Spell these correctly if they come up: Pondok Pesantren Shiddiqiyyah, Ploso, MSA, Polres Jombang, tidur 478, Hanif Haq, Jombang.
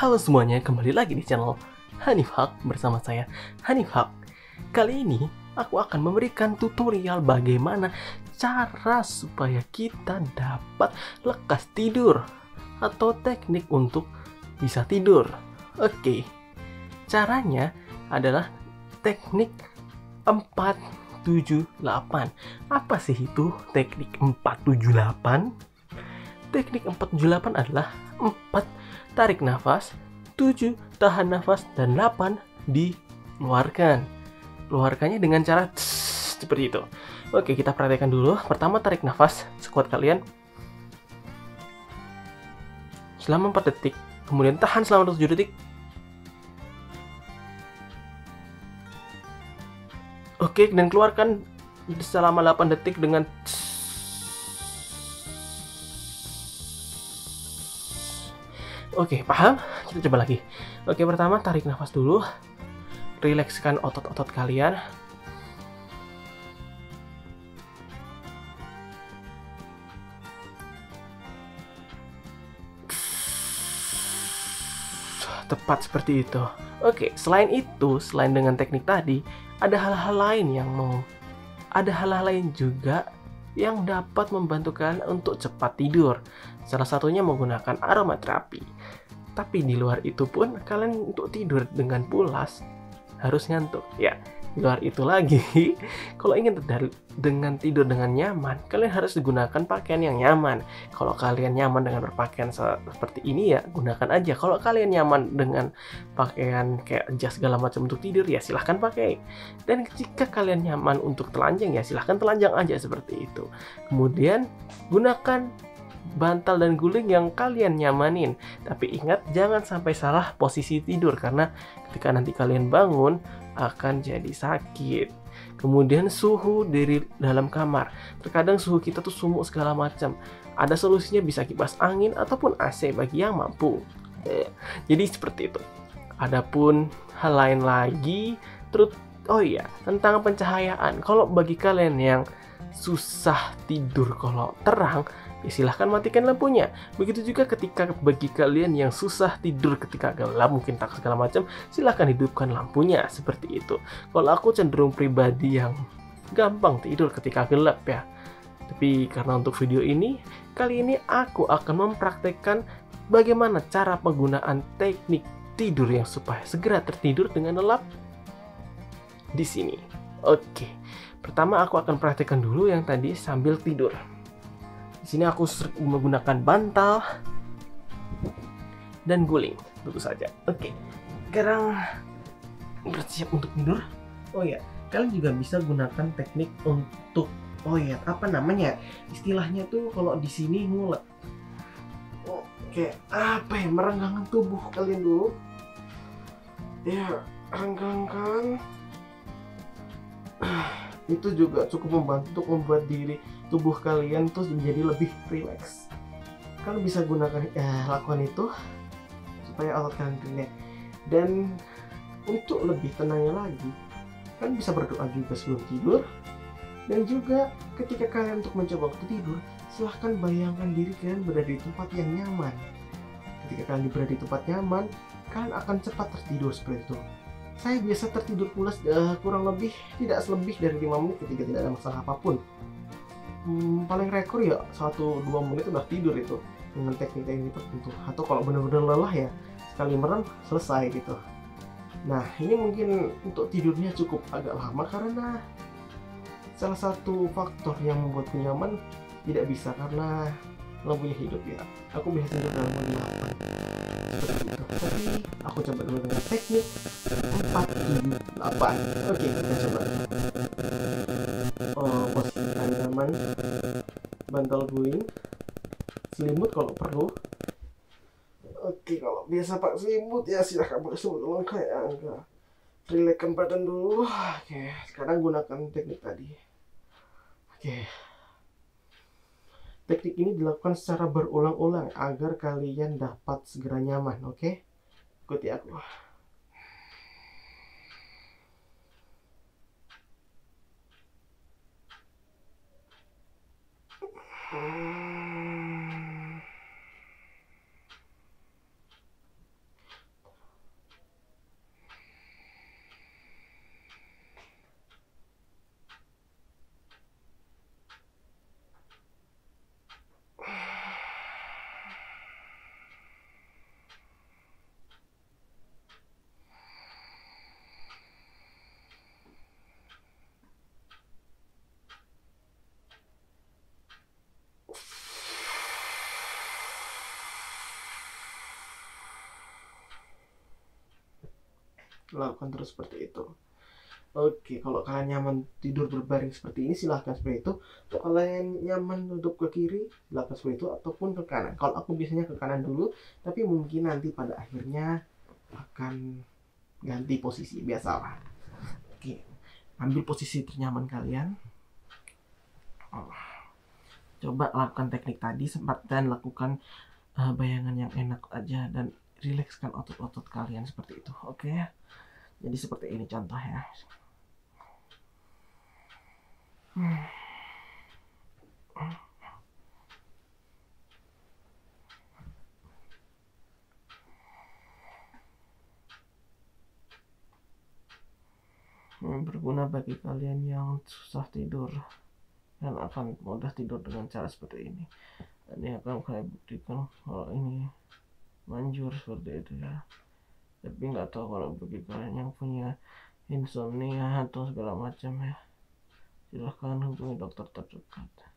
Halo semuanya, kembali lagi di channel Hanif Haq bersama saya Hanif Haq. Kali ini aku akan memberikan tutorial bagaimana cara supaya kita dapat lekas tidur atau teknik untuk bisa tidur. Oke, caranya adalah teknik 478. Apa sih itu teknik 478? Teknik 478 adalah 4 tarik nafas, 7 tahan nafas, dan 8 dikeluarkan. Keluarkannya dengan cara tss, seperti itu. Oke, kita praktekkan dulu. Pertama, tarik nafas sekuat kalian selama 4 detik, kemudian tahan selama 7 detik. Oke, dan keluarkan selama 8 detik dengan tss. Oke, paham? Kita coba lagi. Oke, pertama tarik nafas dulu. Rilekskan otot-otot kalian. Tepat seperti itu. Oke, selain dengan teknik tadi, ada hal-hal lain juga yang dapat membantu kalian untuk cepat tidur. Salah satunya menggunakan aromaterapi. Tapi di luar itu pun, kalian untuk tidur dengan pulas harus ngantuk. Ya, di luar itu lagi, kalau ingin tidur dengan nyaman, kalian harus gunakan pakaian yang nyaman. Kalau kalian nyaman dengan berpakaian seperti ini, ya gunakan aja. Kalau kalian nyaman dengan pakaian kayak jas segala macam untuk tidur, ya silahkan pakai. Dan jika kalian nyaman untuk telanjang, ya silahkan telanjang aja seperti itu. Kemudian gunakan bantal dan guling yang kalian nyamanin. Tapi ingat, jangan sampai salah posisi tidur, karena ketika nanti kalian bangun akan jadi sakit. Kemudian suhu dari dalam kamar. Terkadang suhu kita tuh sumuk segala macam. Ada solusinya, bisa kipas angin ataupun AC bagi yang mampu. Jadi seperti itu. Adapun hal lain lagi, tentang pencahayaan. Kalau bagi kalian yang susah tidur kalau terang, ya silahkan matikan lampunya. Begitu juga ketika bagi kalian yang susah tidur ketika gelap, mungkin tak segala macam, silahkan hidupkan lampunya seperti itu. Kalau aku cenderung pribadi yang gampang tidur ketika gelap ya. Tapi karena untuk video ini, kali ini aku akan mempraktekkan bagaimana cara penggunaan teknik tidur yang supaya segera tertidur dengan lelap di sini. Oke, pertama aku akan praktekkan dulu yang tadi sambil tidur. Di sini aku menggunakan bantal dan guling, tentu saja. Oke, sekarang bersiap untuk tidur. Kalian juga bisa gunakan teknik untuk istilahnya tuh kalau di sini ngulek. Merenggangkan tubuh kalian dulu. Ya, renggangkan. Itu juga cukup membantu untuk membuat tubuh kalian terus menjadi lebih rileks. Kalian bisa lakukan itu supaya otot kalian rileks. Dan untuk lebih tenangnya lagi, kalian bisa berdoa juga sebelum tidur. Dan juga ketika kalian untuk mencoba waktu tidur, silahkan bayangkan diri kalian berada di tempat yang nyaman. Ketika kalian berada di tempat nyaman, kalian akan cepat tertidur seperti itu. Saya biasa tertidur pulas kurang lebih tidak selebih dari 5 menit ketika tidak ada masalah apapun. Paling rekor ya 1-2 menit udah tidur itu dengan teknik-teknik tertentu. Atau kalau benar-benar lelah ya sekali merem selesai gitu. Nah, ini mungkin untuk tidurnya cukup agak lama karena salah satu faktor yang membuatku nyaman tidak bisa karena lampunya hidup ya. Aku biasa tidur dalam kegelapan. Tapi aku coba dulu dengan teknik 478. Oke, kita coba. Posisi nyaman, bantal guling, selimut kalau perlu. Oke, kalau biasa pakai selimut ya silahkan pakai selimut lengkap ya. Rilekskan badan dulu. Oke, sekarang gunakan teknik tadi. Oke. Teknik ini dilakukan secara berulang-ulang agar kalian dapat segera nyaman, oke? Ikuti aku. lakukan terus seperti itu. Oke, kalau kalian nyaman tidur berbaring seperti ini, silahkan seperti itu. Kalau kalian nyaman tutup ke kiri, silahkan seperti itu, ataupun ke kanan. Kalau aku biasanya ke kanan dulu, tapi mungkin nanti pada akhirnya akan ganti posisi, biasalah. Oke, ambil posisi ternyaman kalian. Coba lakukan teknik tadi, sempatkan lakukan bayangan yang enak aja, dan rilekskan otot-otot kalian seperti itu, oke? Jadi seperti ini contohnya. Berguna bagi kalian yang susah tidur dan akan mudah tidur dengan cara seperti ini. Ini akan saya buktikan kalau ini manjur seperti itu ya. Tapi nggak tahu kalau bagi kalian yang punya insomnia atau segala macam ya, silahkan hubungi dokter terdekat.